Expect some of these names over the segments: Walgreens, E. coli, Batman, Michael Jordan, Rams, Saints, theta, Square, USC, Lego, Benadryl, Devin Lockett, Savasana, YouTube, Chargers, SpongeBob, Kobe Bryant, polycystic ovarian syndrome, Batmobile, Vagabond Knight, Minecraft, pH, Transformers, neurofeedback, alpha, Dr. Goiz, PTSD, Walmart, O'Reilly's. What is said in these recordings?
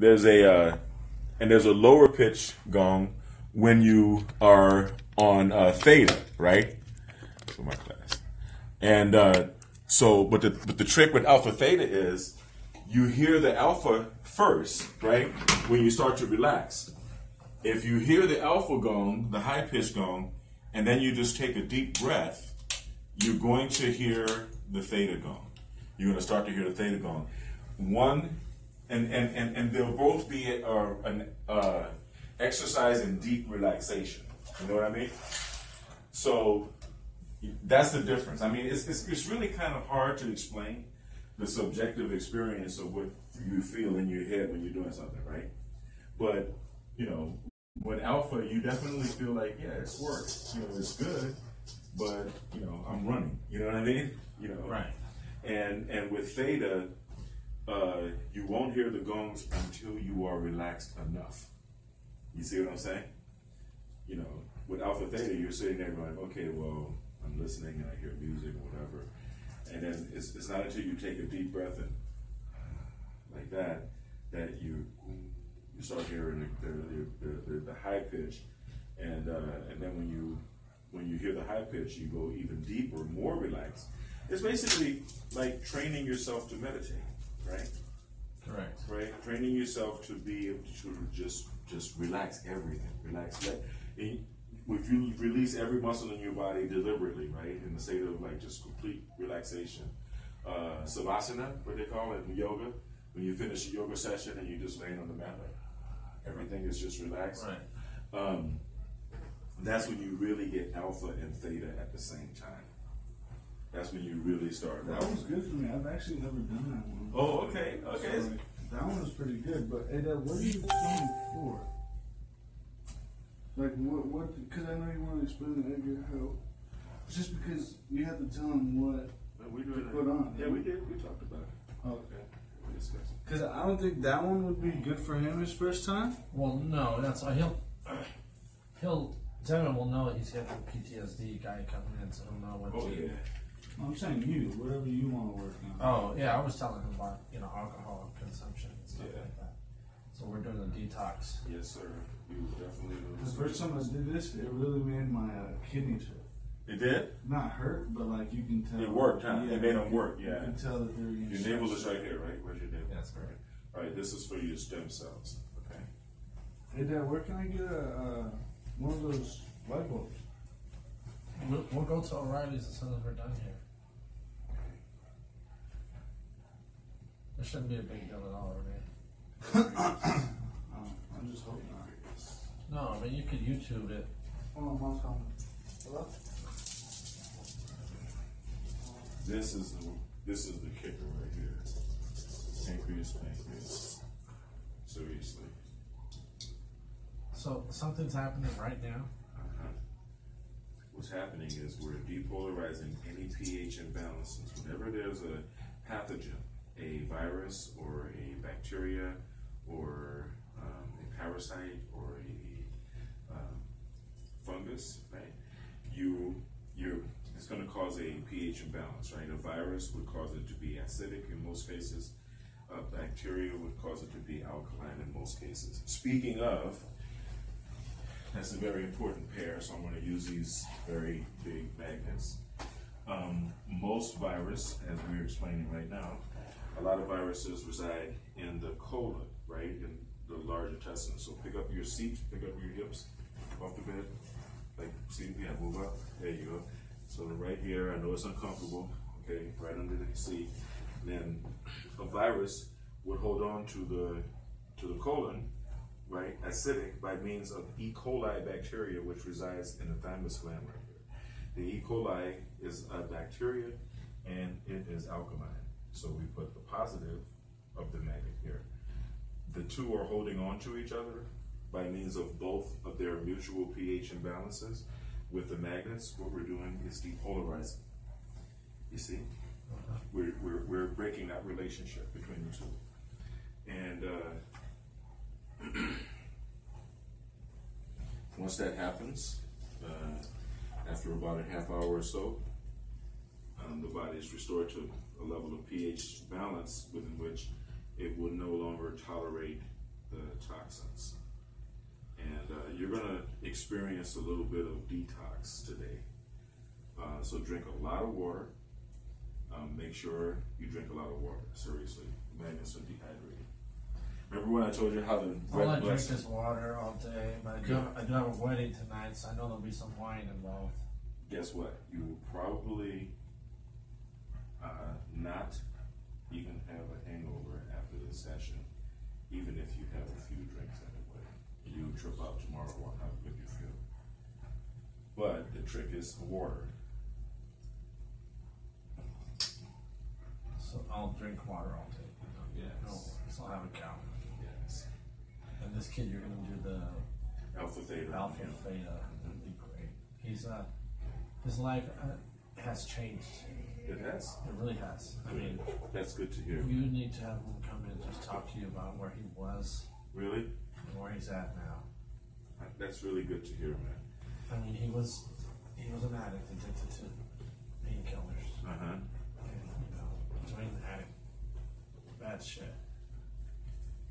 there's a lower pitch gong when you are on theta, right? For my class. And so, but the trick with alpha theta is you hear the alpha first, right? When you start to relax. If you hear the alpha gong, the high pitch gong, and then you just take a deep breath, you're going to hear the theta gong. You're going to start to hear the theta gong. One, and they'll both be an exercise in deep relaxation. You know what I mean? So that's the difference. I mean, it's really kind of hard to explain the subjective experience of what you feel in your head when you're doing something, right? But you know, with alpha, you definitely feel like, yeah, it's work. You know, it's good, but you know, I'm running. You know what I mean? You know, right? And with theta, you won't hear the gongs until you are relaxed enough. You see what I'm saying? You know, with alpha theta, you're sitting there going, okay, well, I'm listening and I hear music or whatever, and then it's not until you take a deep breath and like that that you start hearing the high pitch, and then when you hear the high pitch, you go even deeper, more relaxed. It's basically like training yourself to meditate, right? Correct. Right. Training yourself to be able to just relax everything, relax. If you release every muscle in your body deliberately, right, in the state of like just complete relaxation, Savasana, what they call it in yoga, when you finish a yoga session and you're just laying on the mat, like, everything is just relaxed. Right. That's when you really get alpha and theta at the same time. That's when you really start. That one's good for me. I've actually never done that one. Oh, okay. Okay. So, that one was pretty good. But Ada, what are you playing for? Like what? Because I know you want to explain to Edgar how. Just because you have to tell him what to put on. Yeah, we did. We talked about it. Oh, okay. Because I don't think that one would be good for him his first time. Well, no, that's why he'll Devin will know he's got the PTSD guy coming in, so he'll know what to do. Well, I'm saying whatever you want to work on. Oh yeah, I was telling him about alcohol consumption and stuff like that. So we're doing the detox. Yes, sir. You definitely. The first time I did this, it really made my kidneys hurt. It did? Not hurt, but like you can tell. It worked, huh? Yeah, it made them work, yeah. You can tell that they're getting your navel is right here, right? Where's your navel? That's correct. All right, this is for your stem cells, okay? Hey, Dad, where can I get one of those light bulbs? We'll go to O'Reilly's as soon as we're done here. There shouldn't be a big deal at all, right? I'm just hoping not. No, but you could YouTube it. Hold on, Mom's coming. Hello? This is the kicker right here. Pancreas. Seriously. So something's happening right now. What's happening is we're depolarizing any pH imbalances. Whenever there's a pathogen, a virus or a bacteria or a parasite or a fungus, right? It's going to cause a pH imbalance, right? A virus would cause it to be acidic in most cases. Bacteria would cause it to be alkaline in most cases. Speaking of, that's a very important pair, so I'm going to use these very big magnets. Most virus, as we're explaining right now, a lot of viruses reside in the colon, right? In the large intestine. So pick up your seat, pick up your hips off the bed. Like, see, yeah, move up. There you go. So right here, I know it's uncomfortable, okay, right under the seat. Then a virus would hold on to the colon, right, acidic, by means of E. coli bacteria, which resides in the thymus gland right here. The E. coli is a bacteria, and it is alkaline. So we put the positive of the magnet here. The two are holding on to each other by means of both of their mutual pH imbalances. With the magnets, what we're doing is depolarizing. You see? We're breaking that relationship between the two. And once that happens, after about a half hour or so, the body is restored to a level of pH balance within which it will no longer tolerate the toxins. And you're going to experience a little bit of detox today. So drink a lot of water. Make sure you drink a lot of water, seriously. Magnets are dehydrated. Remember when I told you how the red blood drink this water all day, but I do have a wedding tonight, so I know there'll be some wine involved. Guess what? You will probably not even have a hangover after the session, even if you have a few drinks at the wedding. You'll trip out tomorrow on how good you feel. But the trick is water. So I'll drink water all day. Yes. No, so I'll have a count. Yes. And this kid, you're going to do the alpha theta. Alpha theta. That'd be great. He's his life has changed. It has. It really has. I mean, that's good to hear. You need to have him come in and just talk to you about where he was. Really? And where he's at now. That's really good to hear, man. I mean, he was an addict, addicted to painkillers. Uh huh. And, you know, joined the addict. Bad shit.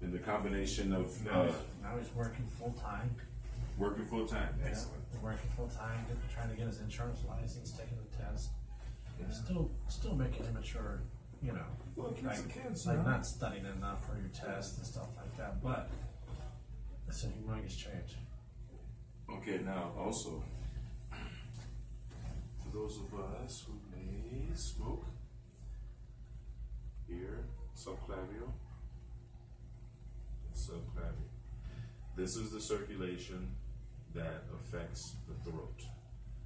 And the combination of now he's working full time. Working full time, yeah. Excellent. Working full time, trying to get his insurance license, taking the test. Yeah. Still making immature, you know. Well, kids, not studying enough for your test and stuff like that. But it's a humongous change. Okay, now also for those of us who may smoke, here. Subclavial, subclavial. This is the circulation that affects the throat.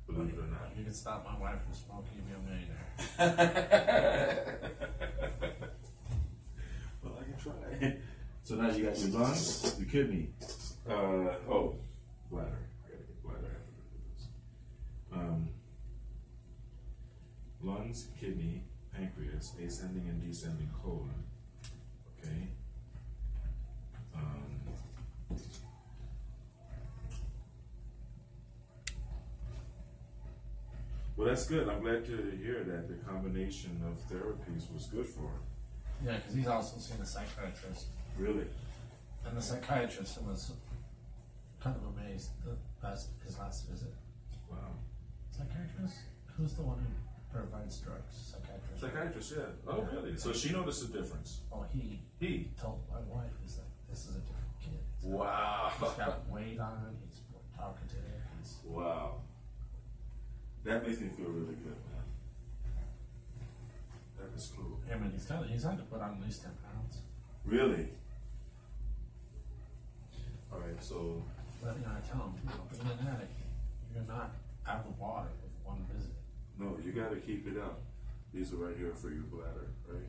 Believe it or not. You can stop my wife from smoking and be a millionaire. Well, I can try. So now you got your lungs, your kidney. Bladder. I gotta get bladder after this. Lungs, kidney, pancreas, ascending and descending colon, okay? Well, that's good. I'm glad to hear that the combination of therapies was good for him. Yeah, because he's also seen a psychiatrist. Really? And the psychiatrist was kind of amazed at his last visit. Wow. Psychiatrist? Who's the one who provides drugs? Psychiatrist. Psychiatrist, yeah. Oh, yeah. Really? So she noticed a difference. Oh, he told my wife, he's like, this is a different kid. He's wow. He's got weight on, he's talking to her. Wow. That makes me feel really good, man. That is cool. I mean, he's had to put on at least 10 pounds. Really? All right, so. But, you know, I tell him, you know, in an attic, you're not out of the water with one visit. No, you gotta keep it up. These are right here for your bladder, right?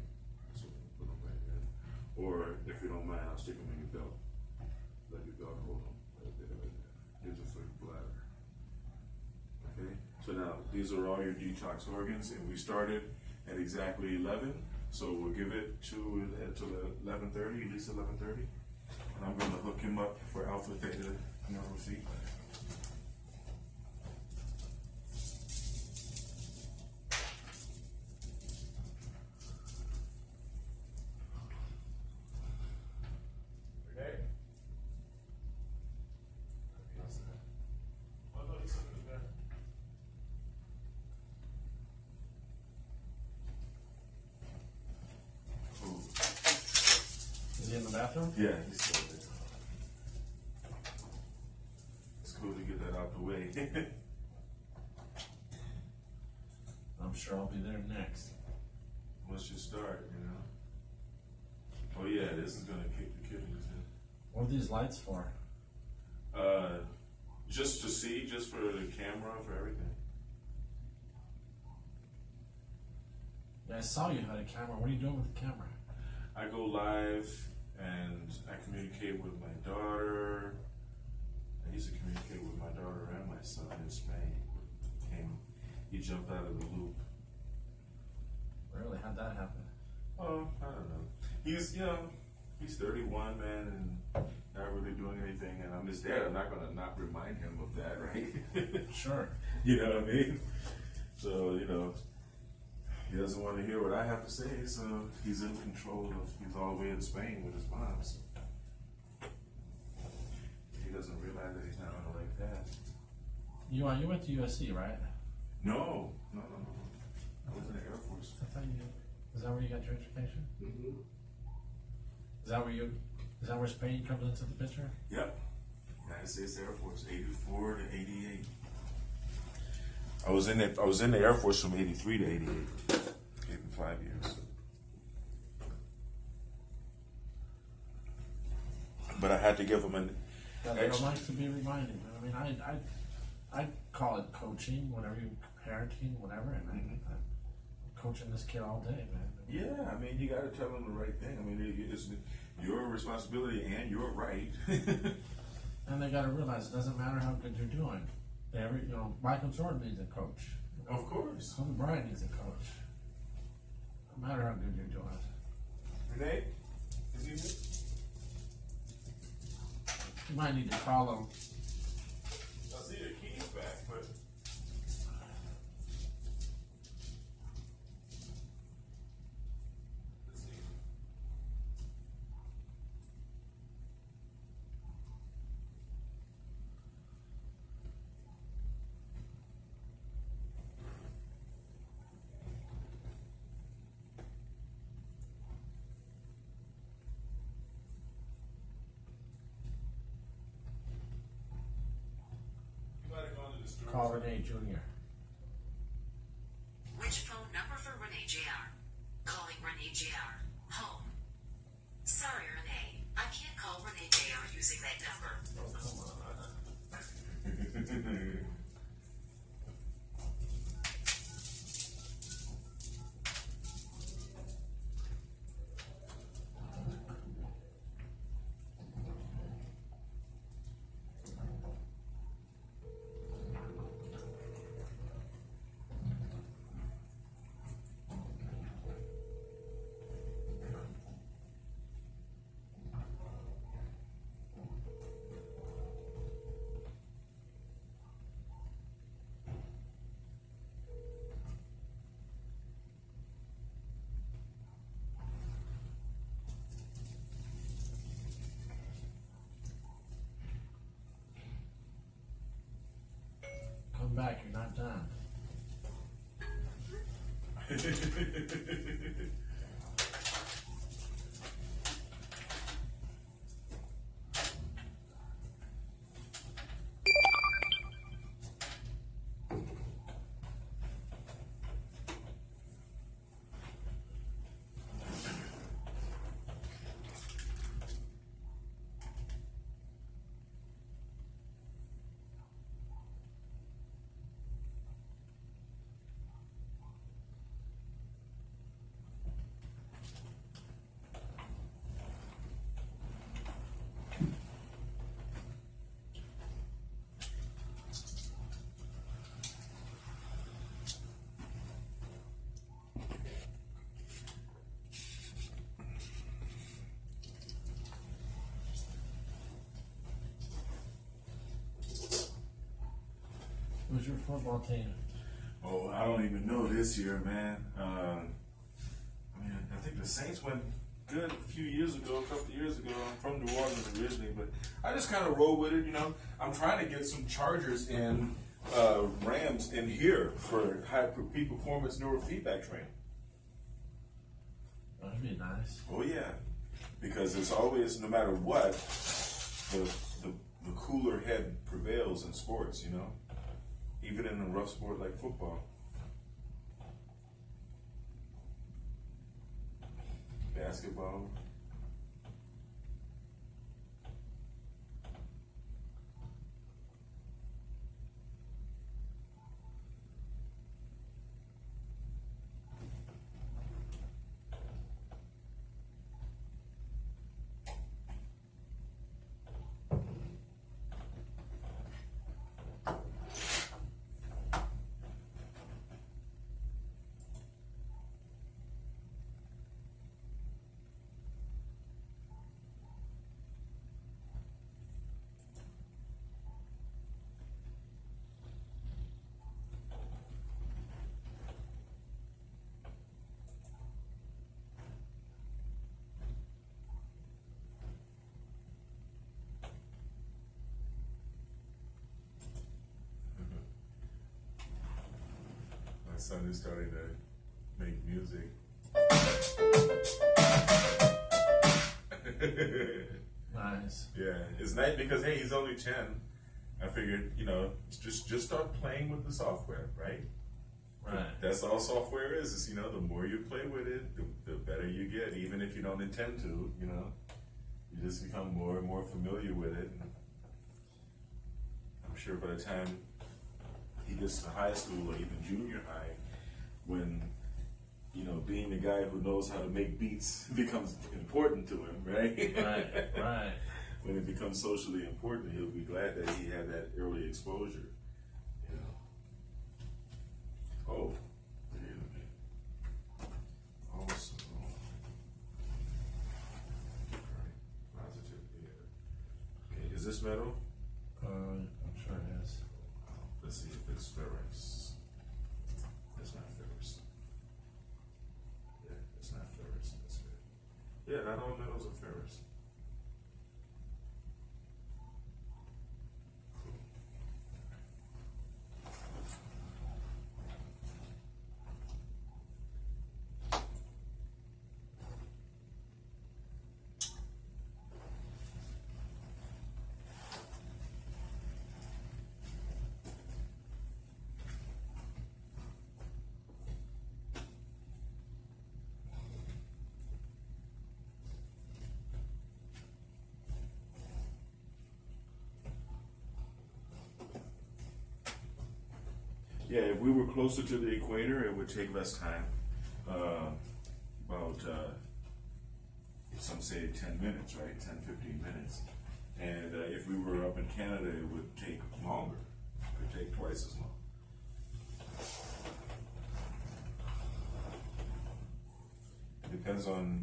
So put them right here. Or if you don't mind, I'll stick them in your belt. Let your belt hold them. Right there, right there. These are for your bladder. Okay? So now, these are all your detox organs, and we started at exactly 11. So we'll give it to 11:30, at least 11:30. And I'm gonna hook him up for alpha theta and alpha theta. Bathroom? Yeah, he's still there. It's cool to get that out the way. I'm sure I'll be there next. Once you start, you know. Oh yeah, this is gonna kick the kidneys in. What are these lights for? Just to see, just for the camera, for everything. Yeah, I saw you had a camera. What are you doing with the camera? I go live. And I communicate with my daughter. I used to communicate with my daughter and my son in Spain. He jumped out of the loop. Really? How'd that happen? Oh, I don't know. He's 31, man, and not really doing anything. And I'm his dad. I'm not going to not remind him of that, right? Sure. You know what I mean? So, you know. He doesn't want to hear what I have to say, so he's in control of, he's all the way in Spain with his mom. So. doesn't realize that he's not on the right path. You went to USC, right? No. No, no, no. I was in the Air Force. I thought you... Is that where you got your education? Mm-hmm. Is that where Spain comes into the picture? Yep. United States Air Force, 84 to 88. I was in the Air Force from 83 to 88. In 5 years. But I had to give them an extra. I like to be reminded. I mean, I call it coaching, whenever you parenting, whatever, and I'm coaching this kid all day, man. Yeah, I mean, you got to tell them the right thing. I mean, it's your responsibility and your right. And they got to realize it doesn't matter how good you're doing. You know, Michael Jordan needs a coach. Of course. Kobe Bryant needs a coach. No matter how good you're doing. Renee, is he good? You might need to call him. I see the keys back, but... Call Renee Jr. Which phone number for Renee Jr.? Calling Renee Jr. Home. Sorry, Renee. I can't call Renee Jr. using that number. Oh, come on. Back, you're not done. Who's your football team? Oh, I don't even know this year, man. I mean, I think the Saints went good a few years ago, a couple of years ago. I'm from New Orleans originally, but I just kind of roll with it, you know. I'm trying to get some Chargers and Rams in here for high peak performance neurofeedback training. That'd be nice. Oh, yeah. Because it's always, no matter what, the cooler head prevails in sports, you know. Even in a rough sport like football. Basketball. my son is starting to make music. Nice. Yeah, it's nice because hey, he's only 10. I figured, you know, just start playing with the software, right? Right. That's all software is, you know, the more you play with it, the better you get, even if you don't intend to, you know. You just become more and more familiar with it. I'm sure by the time he gets to high school or even junior high, when, you know, being the guy who knows how to make beats becomes important to him, right? Right, right. When it becomes socially important, he'll be glad that he had that early exposure. You know. Oh, wait a minute. Also, positive air. Okay, is this metal? I'm sure it is. Let's see if it's ferrous. It's not ferrous. Yeah, it's not ferrous. That's good. Yeah, not all metals are ferrous. Yeah, if we were closer to the equator, it would take less time, about, some say 10 minutes, right, 10, 15 minutes. And if we were up in Canada, it would take longer, it would take twice as long. It depends on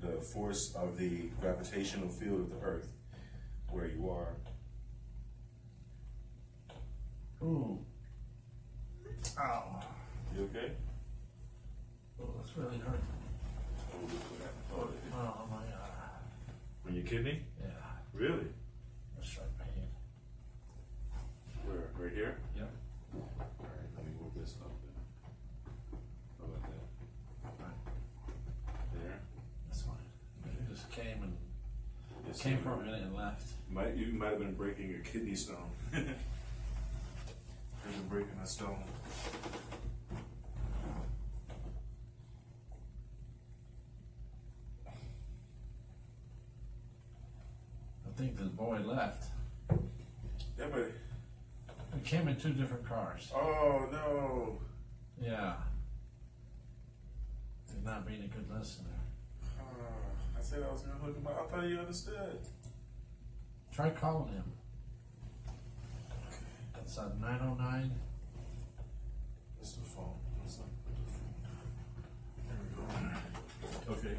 the force of the gravitational field of the Earth, where you are. Ooh. Ow. You okay? Oh, that's really hurt. Oh, my God. When your kidney? Yeah. Really? That's right, my hand. Where? Right here? Yeah. All right, let me move this up then. How about that? Right. There? That's fine. It just came and it came for a minute and left. You might have been breaking your kidney stone. There's a break in a stone. I think this boy left. Yeah, but it came in 2 different cars. Oh no. Yeah. You're not being a good listener. I said I was gonna look him up. I thought you understood. Try calling him. It's at 909. It's the phone. It's not the phone. There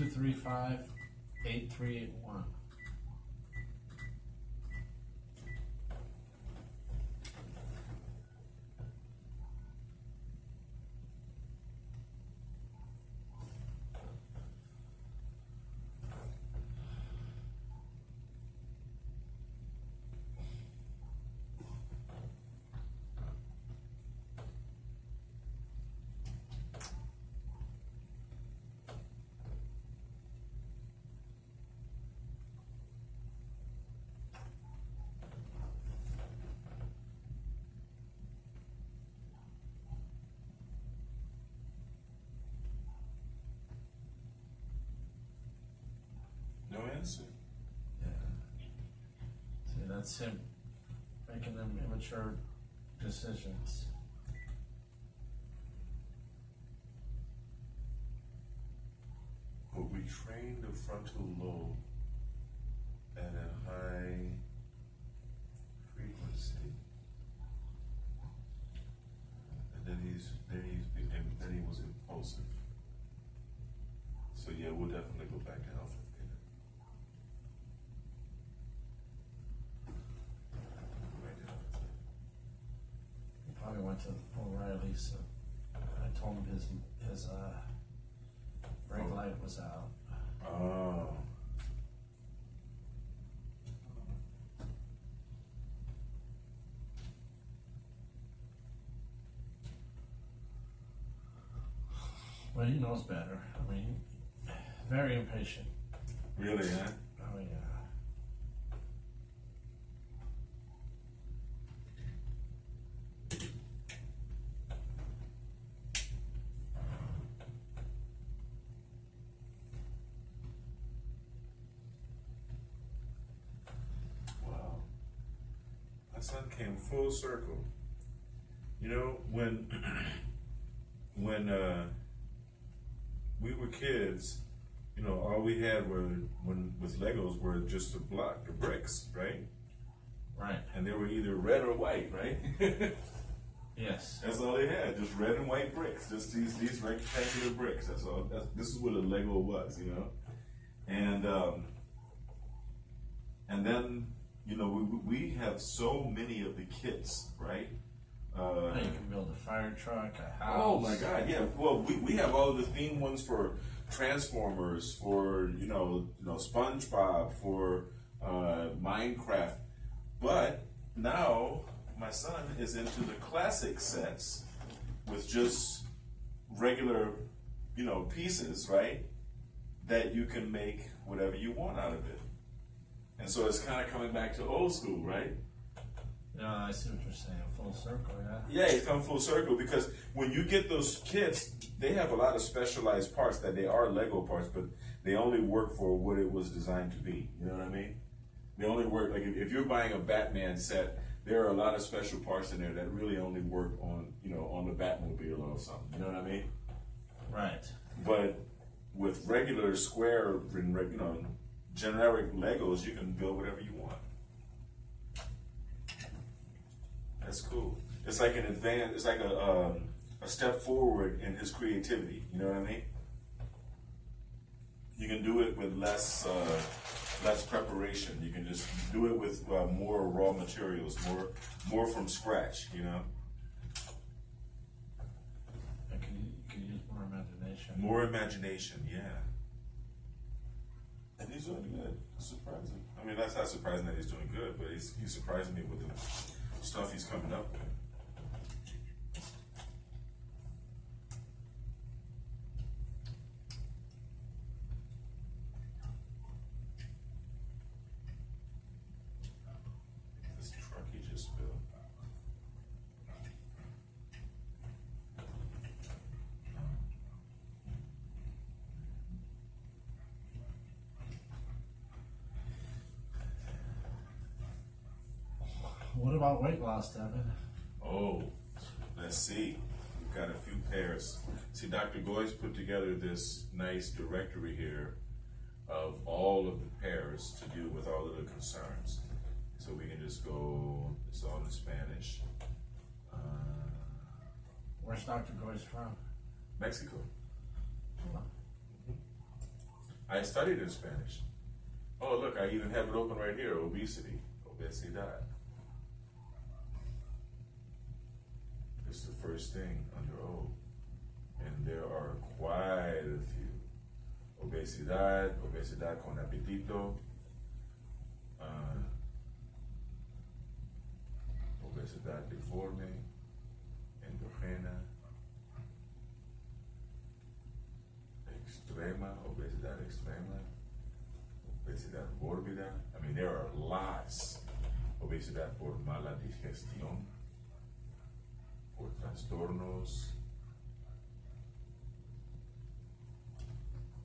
we go. Okay. 235-8381. Answer. Yeah. See, that's him making them immature decisions. But we train the frontal lobe at a high frequency, and then he was impulsive. So yeah, we'll definitely go back to alpha. To O'Reilly's, I told him his brake light was out. Oh. Well, he knows better. I mean, very impatient. Really, huh? Oh, yeah. My son came full circle. You know, when we were kids, you know, all we had with Legos were just a block, the bricks, right? Right. And they were either red or white, right? Yes. That's all they had, just red and white bricks, just these rectangular bricks. That's all. This is what a Lego was, you know. And then, you know, we have so many of the kits, right? You can build a fire truck, a house. Oh my God, yeah. Well, we have all the theme ones for Transformers, for you know SpongeBob, for Minecraft. But now my son is into the classic sets with just regular, you know, pieces, right? That you can make whatever you want out of it. And so it's kind of coming back to old school, right? No, I see what you're saying. Full circle, yeah. Yeah, it's come full circle because when you get those kits, they have a lot of specialized parts that they are Lego parts, but they only work for what it was designed to be. You know what I mean? They only work, like if you're buying a Batman set, there are a lot of special parts in there that really only work on, you know, on the Batmobile or something. You know what I mean? Right. But with regular Square, you know, generic Legos, you can build whatever you want. That's cool. It's like an advance. It's like a step forward in his creativity. You know what I mean? You can do it with less preparation. You can just do it with more raw materials, more from scratch. You know. You can use more imagination. More imagination, yeah. And he's doing good. It's surprising. I mean, that's not surprising that he's doing good, but he's surprising me with the stuff he's coming up with. This truck he just built. What about weight loss, Devin? Oh, let's see. We've got a few pairs. See, Dr. Goiz put together this nice directory here of all of the pairs to deal with all of the concerns. So we can just go, it's all in Spanish. Where's Dr. Goiz from? Mexico. Huh. I studied in Spanish. Oh, look, I even have it open right here, obesity, obesidad. It's the first thing under O, and there are quite a few. Obesidad, obesidad con apetito, obesidad deforme, endogena, extrema, obesidad extrema, obesidad mórbida. I mean, there are lots. Obesidad por mala digestión. Por trastornos.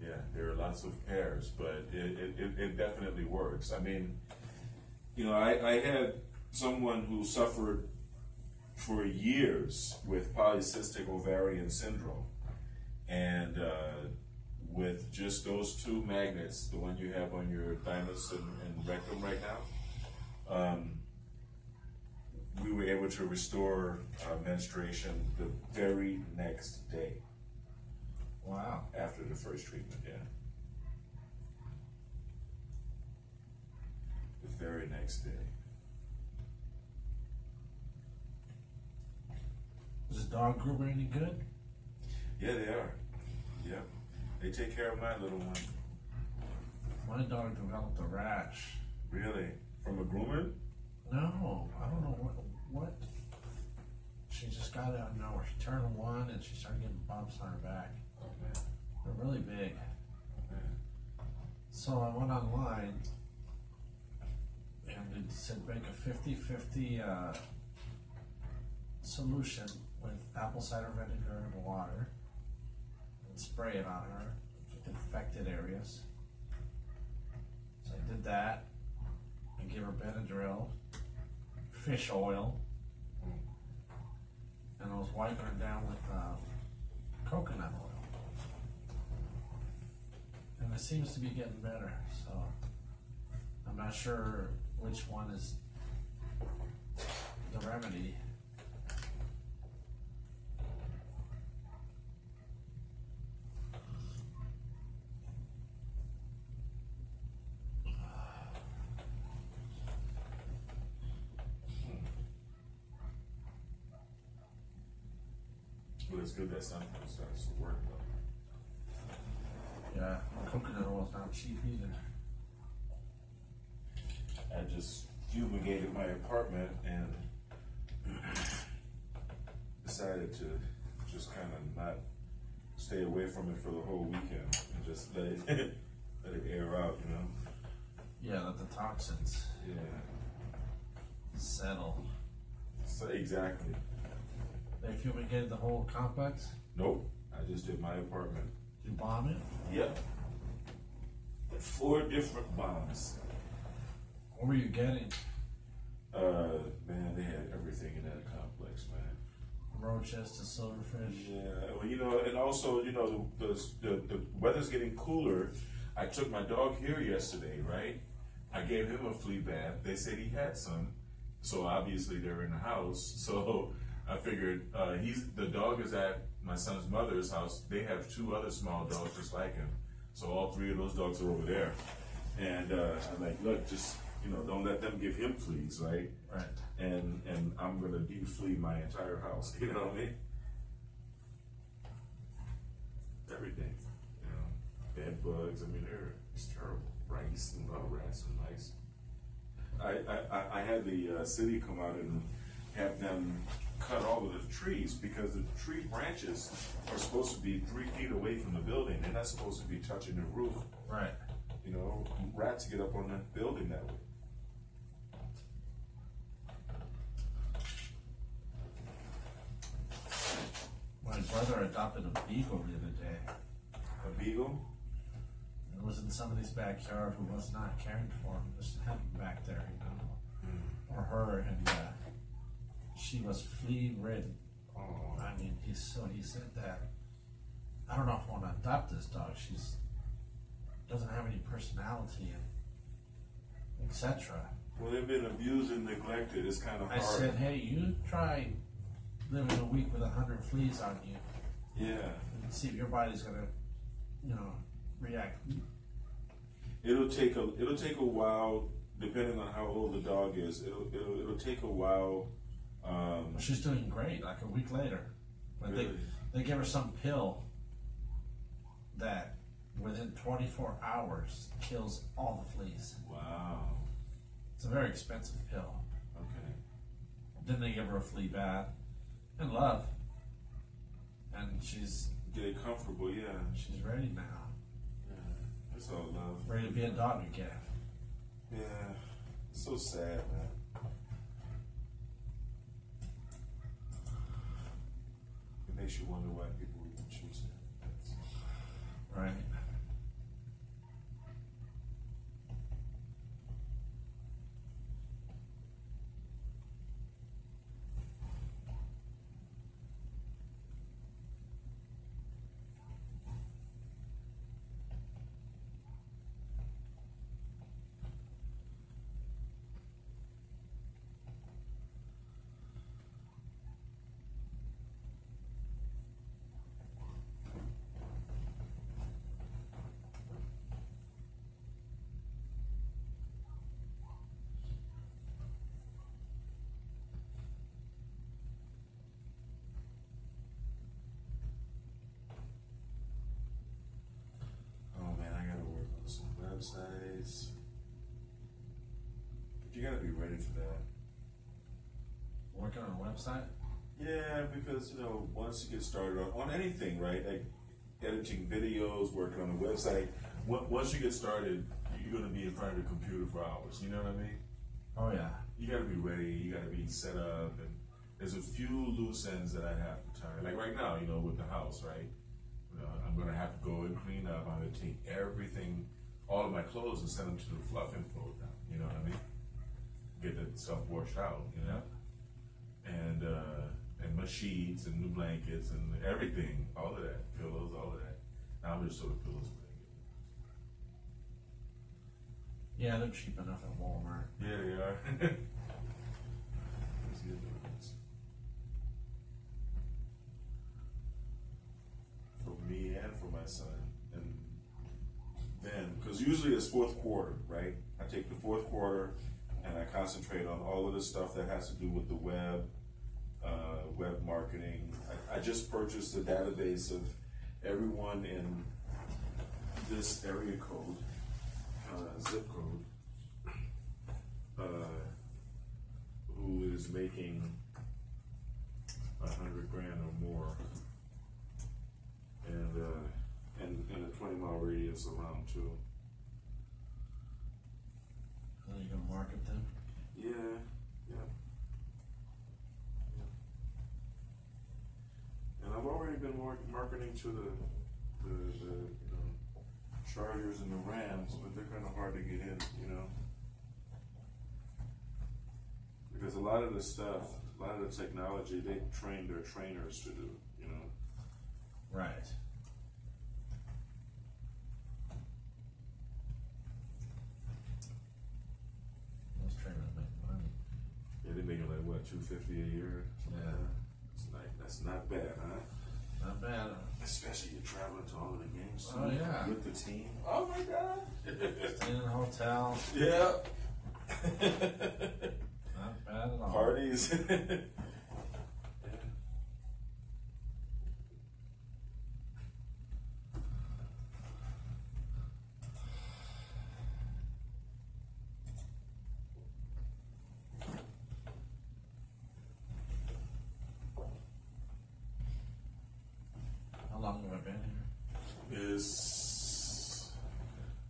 Yeah, there are lots of pairs, but it definitely works. I mean, you know, I had someone who suffered for years with polycystic ovarian syndrome, and with just those two magnets, the one you have on your thymus and rectum right now, we were able to restore menstruation the very next day. Wow. After the first treatment, yeah. The very next day. Is the dog group any good? Yeah, they are. Yeah. They take care of my little one. My dog developed a rash. Really? From a groomer? No, I don't know what. She just got out of nowhere. She turned one and she started getting bumps on her back. Okay. They're really big. So I went online and it said make a 50-50 solution with apple cider vinegar and water and spray it on her infected areas. So I did that. I gave her Benadryl, fish oil, and I was wiping her down with coconut oil. And it seems to be getting better, so I'm not sure which one is the remedy. Well, it's good that something starts to work though. Yeah, coconut oil's not cheap either. I just fumigated my apartment and decided to just kind of not stay away from it for the whole weekend and just let it air out, you know? Yeah, let the toxins settle. So, exactly. They fumigated the whole complex? Nope, I just did my apartment. You bomb it? Yep. 4 different bombs. What were you getting? Man, they had everything in that complex, man. Roaches to silverfish. Yeah, well, you know, and also, you know, the weather's getting cooler. I took my dog here yesterday, right? I gave him a flea bath. They said he had some, so obviously they're in the house. So I figured the dog is at my son's mother's house. They have 2 other small dogs just like him. So all 3 of those dogs are over there. And I'm like, look, just, you know, don't let them give him fleas, right? Right. And I'm gonna de-flea my entire house, you know what I mean? Everything, you know, bed bugs, I mean, it's terrible. Rice and rats and mice. I had the city come out and have them cut all of the trees because the tree branches are supposed to be 3 feet away from the building. They're not supposed to be touching the roof. Right. You know, rats get up on that building that way. My brother adopted a beagle the other day. A beagle? It was in somebody's backyard who was not caring for him. Just had him back there, you know, or her, and she was flea-ridden. Oh. I mean, he said that. I don't know if I want to adopt this dog. She's doesn't have any personality, and etc. Well, they've been abused and neglected. It's kind of hard. I said, hey, you try living a week with 100 fleas on you. Yeah. And see if your body's gonna, you know, react. It'll take a while, depending on how old the dog is. It'll take a while. Well, she's doing great, like a week later. But really? They gave her some pill that within 24 hours kills all the fleas. Wow. It's a very expensive pill. Okay. Then they give her a flea bath and love. And she's getting comfortable, yeah. She's ready now. Yeah. That's all love. Ready to be a dog again. Yeah. It's so sad, man. Makes you wonder why people even choose it. Right. Websites, but you gotta be ready for that. Working on a website? Yeah, because you know, once you get started on anything, right? Like, editing videos, working on the website. Once you get started, you're going to be in front of your computer for hours. You know what I mean? Oh, yeah. You got to be ready. You got to be set up. And there's a few loose ends that I have to turn. Like right now, you know, with the house, right? You know, I'm going to have to go and clean up. I'm going to take everything, all of my clothes, and send them to the fluffing program. You know what I mean? Get that stuff washed out, you know? And my sheets and new blankets and everything, all of that, pillows, all of that. Now I'm just sort of pillows. Yeah, they're cheap enough at Walmart. Yeah, they are. Let's get those. For me and for my son. And then, because usually it's fourth quarter, right? I take the fourth quarter and I concentrate on all of the stuff that has to do with the web, web marketing. I just purchased a database of everyone in this area code, zip code, who is making $100 grand or more, and a 20-mile radius around too. Are you gonna market them? Yeah, yeah. And I've already been marketing to the you know, Chargers and the Rams, but they're kind of hard to get in, you know, because a lot of the stuff, a lot of the technology, they train their trainers to do, you know. Right. Those trainers make money. Yeah, they make it like what, $250 a year? Yeah. That's not bad, huh? Not bad. Especially you're traveling to all of the games. Oh, yeah. With the team. Oh, my God. Staying in a hotel. Yep. Not bad at all. Parties. Yeah.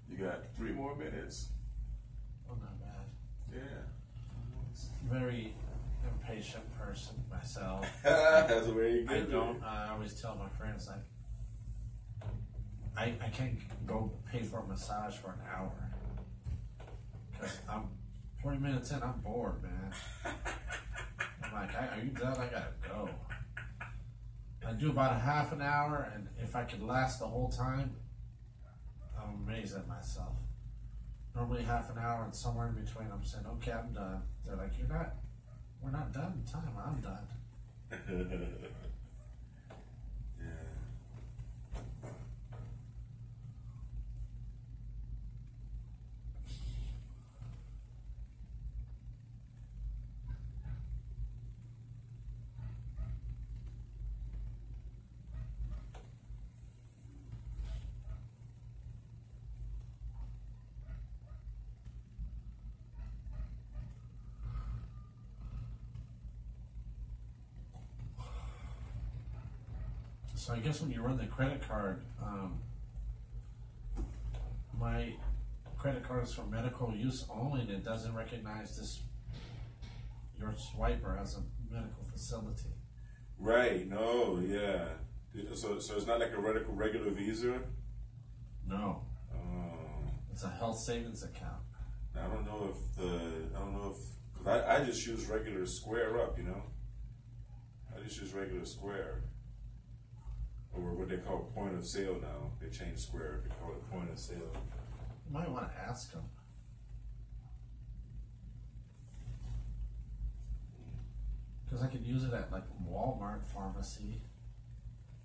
You got 3 more minutes. Oh, not bad. Yeah. Very impatient person myself. That's very good. I always tell my friends, like, I can't go pay for a massage for an hour because I'm 20 minutes in. I'm bored, man. I'm like, are you done? I gotta go. I do about a half an hour, and if I could last the whole time, I'm amazed at myself. Normally half an hour, and somewhere in between, I'm saying, okay, I'm done. They're like, you're not, we're not done in time, I'm done. Yeah. So I guess when you run the credit card, my credit card is for medical use only, and it doesn't recognize this, your swiper, as a medical facility. Right, no, yeah. So it's not like a regular Visa? No. It's a health savings account. I don't know if I just use regular Square up, you know? I just use regular Square. Or what they call point of sale now. They changed Square. They call it point of sale. You might want to ask them. Because I could use it at like Walmart, pharmacy,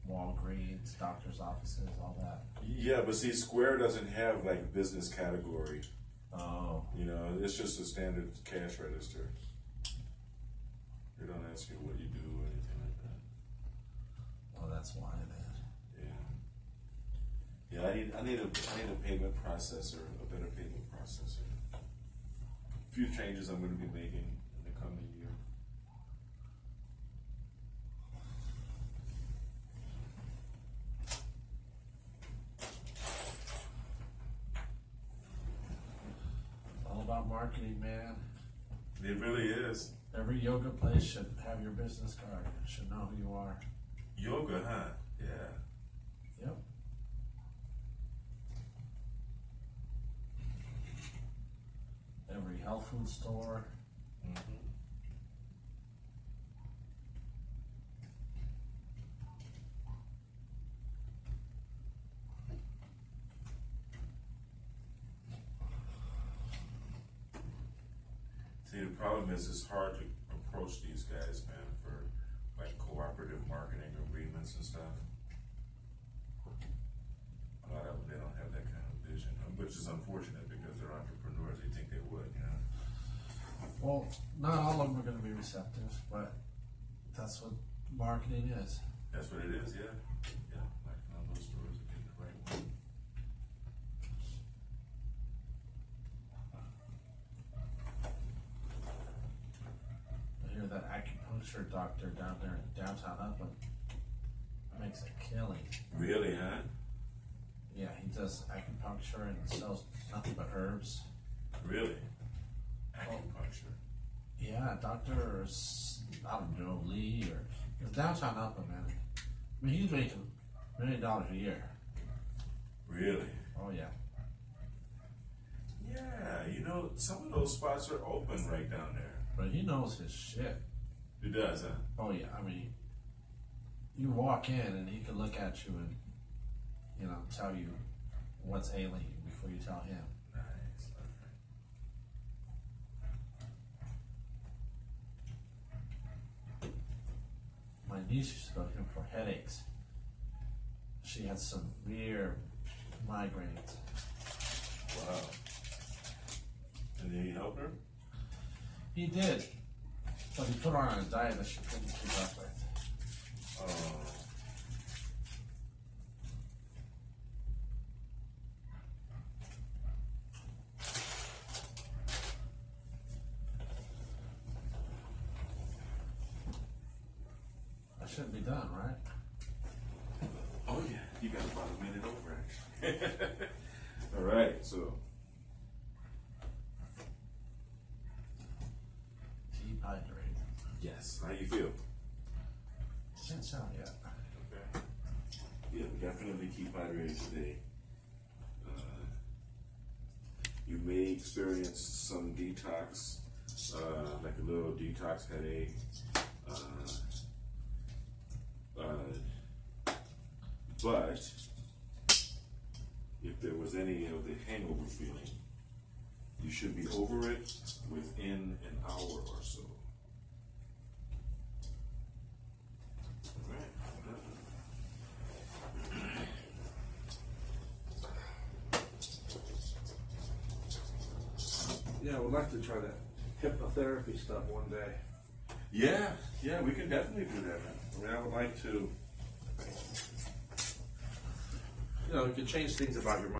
Walgreens, doctor's offices, all that. Yeah, but see, Square doesn't have like business category. Oh. You know, it's just a standard cash register. They don't ask you what you do or anything. Oh, that's why, man. Yeah. Yeah, I need a payment processor, a better payment processor. A few changes I'm going to be making in the coming year. marketing, man. It really is. Every yoga place should have your business card. It should know who you are. Yoga, huh? Yeah. Yep. Every health food store. Mm-hmm. See, the problem is it's hard to approach these guys, man, for like cooperative marketing agreements and stuff. A lot of them, they don't have that kind of vision, which is unfortunate because they're entrepreneurs. They think they would, you know. Well, not all of them are going to be receptive, but that's what marketing is. That's what it is, yeah. Yeah, like all those stores are getting the right one. That acupuncture doctor down there in downtown Upland makes a killing. Really, huh? Yeah, he does acupuncture and sells nothing but herbs. Really? Acupuncture? Oh, yeah, Dr. I don't know, Lee or downtown Upland, man. I mean, he's making $1 million a year. Really? Oh, yeah. Yeah, you know, some of those spots are open right down there. But he knows his shit. He does, huh? Oh, yeah. I mean, you walk in and he can look at you and, you know, tell you what's ailing you before you tell him. Nice. Okay. My niece used to go to him for headaches. She had severe migraines. Wow. And did he help her? He did, but he put her on a diet that she couldn't keep up with. Oh. I shouldn't be done, right? Oh yeah, you got about a minute over actually. All right, so. Yes. How you feel? Can't tell yet. Okay. Yeah, definitely keep hydrated today. You may experience some detox, like a little detox headache. But if there was any of the hangover feeling, you should be over it within an hour or so. Yeah, I would like to try that hypnotherapy stuff one day. Yeah, yeah, we can definitely do that, man. I mean, I would like to, you know, you can change things about your mind.